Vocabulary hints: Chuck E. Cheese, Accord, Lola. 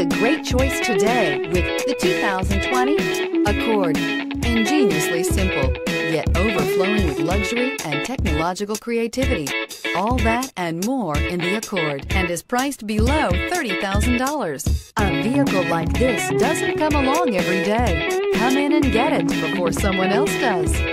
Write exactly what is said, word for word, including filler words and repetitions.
a great choice today with the two thousand twenty Accord. Ingeniously simple, yet overflowing with luxury and technological creativity. All that and more in the Accord, and is priced below thirty thousand dollars. A vehicle like this doesn't come along every day. Come in and get it before someone else does.